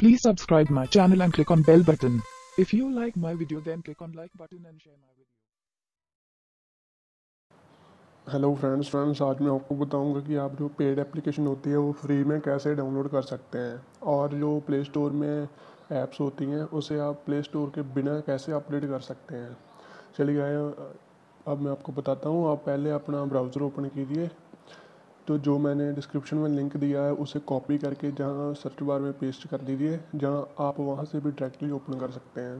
Please subscribe my channel and click on bell button. If you like my video, then click on like button and share my video. Hello friends, आज मैं आपको बताऊंगा कि आप जो paid application होती है वो फ्री में कैसे डाउनलोड कर सकते हैं, और जो प्ले स्टोर में ऐप्स होती हैं उसे आप प्ले स्टोर के बिना कैसे अपडेट कर सकते हैं। चलिए अब मैं आपको बताता हूँ। आप पहले अपना ब्राउज़र ओपन कीजिए। तो जो मैंने डिस्क्रिप्शन में लिंक दिया है उसे कॉपी करके जहाँ सर्च बार में पेस्ट कर दीजिए, जहाँ आप वहाँ से भी डायरेक्टली ओपन कर सकते हैं।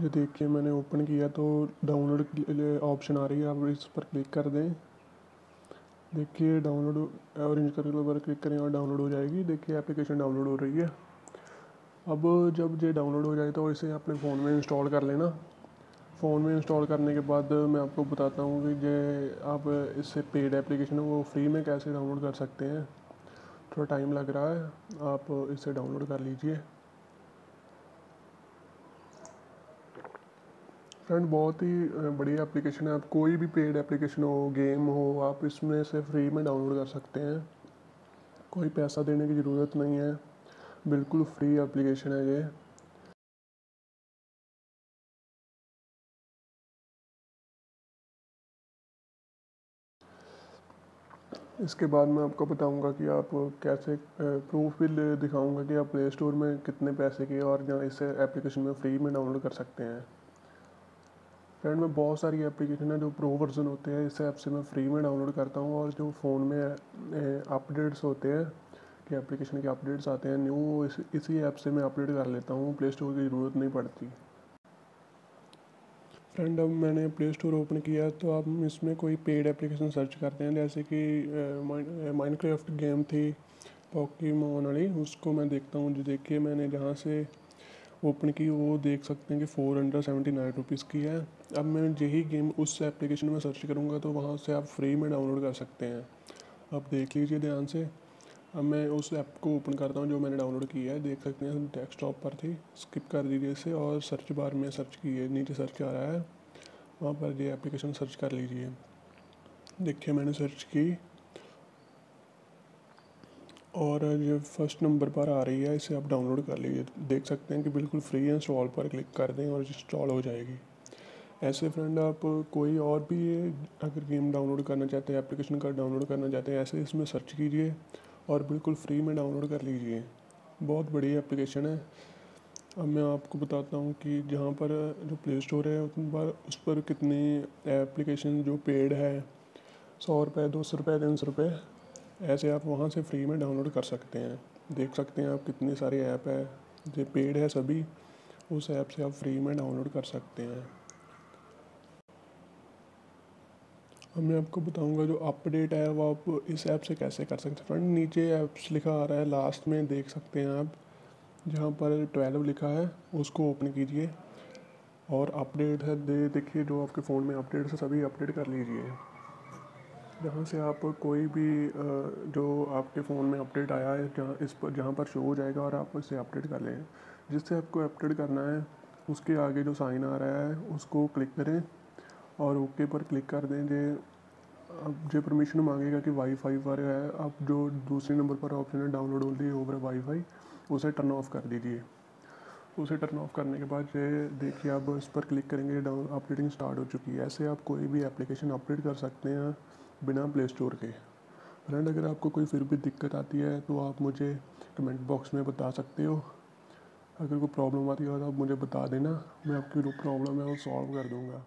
ये देखिए, मैंने ओपन किया तो डाउनलोड के लिए ऑप्शन आ रही है, आप इस पर क्लिक कर दें। देखिए डाउनलोड ऑरेंज कलर पर क्लिक करें और डाउनलोड हो जाएगी। देखिए एप्लीकेशन डाउनलोड हो रही है। अब जब ये डाउनलोड हो जाए तो इसे अपने फ़ोन में इंस्टॉल कर लेना। फ़ोन में इंस्टॉल करने के बाद मैं आपको बताता हूँ कि ये आप इससे पेड एप्लीकेशन है वो फ्री में कैसे डाउनलोड कर सकते हैं। थोड़ा टाइम लग रहा है, आप इसे डाउनलोड कर लीजिए। फ्रेंड, बहुत ही बढ़िया एप्लीकेशन है। आप कोई भी पेड एप्लीकेशन हो, गेम हो, आप इसमें से फ्री में डाउनलोड कर सकते हैं। कोई पैसा देने की ज़रूरत नहीं है, बिल्कुल फ्री एप्लीकेशन है ये। इसके बाद मैं आपको बताऊंगा कि आप कैसे प्रूफ भी दिखाऊंगा कि आप प्ले स्टोर में कितने पैसे के और जहाँ इसे एप्लीकेशन में फ्री में डाउनलोड कर सकते हैं। फ्रेंड, में बहुत सारी एप्लीकेशन है जो प्रो वर्जन होते हैं, इसे ऐप से मैं फ्री में डाउनलोड करता हूँ। और जो फ़ोन में अपडेट्स होते हैं कि एप्लीकेशन के अपडेट्स आते हैं न्यू, इसी ऐप से मैं अपडेट कर लेता हूँ, प्ले स्टोर की ज़रूरत नहीं पड़ती। फ्रेंड, अब मैंने प्ले स्टोर ओपन किया तो आप इसमें कोई पेड एप्लीकेशन सर्च करते हैं, जैसे कि माइनक्राफ्ट गेम थी पॉकीमॉन वाली, उसको मैं देखता हूँ। जो देखिए मैंने जहाँ से ओपन की वो देख सकते हैं कि 479 रुपीज़ की है। अब मैं यही गेम उस एप्लीकेशन में सर्च करूँगा तो वहाँ से आप फ्री में डाउनलोड कर सकते हैं। आप देख लीजिए ध्यान से। अब मैं उस ऐप को ओपन करता हूँ जो मैंने डाउनलोड किया है। देख सकते हैं डेस्कटॉप पर थी, स्किप कर दीजिए इसे और सर्च बार में सर्च कीजिए। नीचे सर्च आ रहा है, वहाँ पर ये एप्लीकेशन सर्च कर लीजिए। देखिए मैंने सर्च की और ये फर्स्ट नंबर पर आ रही है, इसे आप डाउनलोड कर लीजिए। देख सकते हैं कि बिल्कुल फ्री है, इंस्टॉल पर क्लिक कर दें और इंस्टॉल हो जाएगी। ऐसे फ्रेंड, आप कोई और भी अगर गेम डाउनलोड करना चाहते हैं, एप्लीकेशन का डाउनलोड करना चाहते हैं, ऐसे इसमें सर्च कीजिए और बिल्कुल फ्री में डाउनलोड कर लीजिए। बहुत बढ़िया एप्लीकेशन है। अब मैं आपको बताता हूँ कि जहाँ पर जो प्ले स्टोर है उस पर कितने एप्लीकेशन जो पेड है, 100 रुपये, 200 रुपये, 300 रुपये, ऐसे आप वहाँ से फ्री में डाउनलोड कर सकते हैं। देख सकते हैं आप कितनी सारी ऐप है जो पेड है, सभी उस ऐप से आप फ्री में डाउनलोड कर सकते हैं। अब मैं आपको बताऊंगा जो अपडेट है वो आप इस ऐप से कैसे कर सकते हैं। फ्रेंड, नीचे ऐप्स लिखा आ रहा है, लास्ट में देख सकते हैं आप, जहाँ पर 12 लिखा है उसको ओपन कीजिए और अपडेट है देखिए जो आपके फ़ोन में अपडेट है सभी अपडेट कर लीजिए। जहाँ से आप कोई भी जो आपके फ़ोन में अपडेट आया है जहाँ पर शो हो जाएगा और आप इसे अपडेट कर लें। जिससे आपको अपडेट करना है उसके आगे जो साइन आ रहा है उसको क्लिक करें और ओके पर क्लिक कर दें। अब जो परमिशन मांगेगा कि वाईफाई पर है, आप जो दूसरे नंबर पर ऑप्शन है डाउनलोड ओनली ओवर वाईफाई, उसे टर्न ऑफ कर दीजिए। उसे टर्न ऑफ करने के बाद ये देखिए आप इस पर क्लिक करेंगे, डाउन अपडेटिंग स्टार्ट हो चुकी है। ऐसे आप कोई भी एप्लीकेशन अपडेट कर सकते हैं बिना प्ले स्टोर के। फ्रेंड, अगर आपको कोई फिर भी दिक्कत आती है तो आप मुझे कमेंट बॉक्स में बता सकते हो। अगर कोई प्रॉब्लम आती है तो आप मुझे बता देना, मैं आपकी जो प्रॉब्लम है वो सॉल्व कर दूँगा।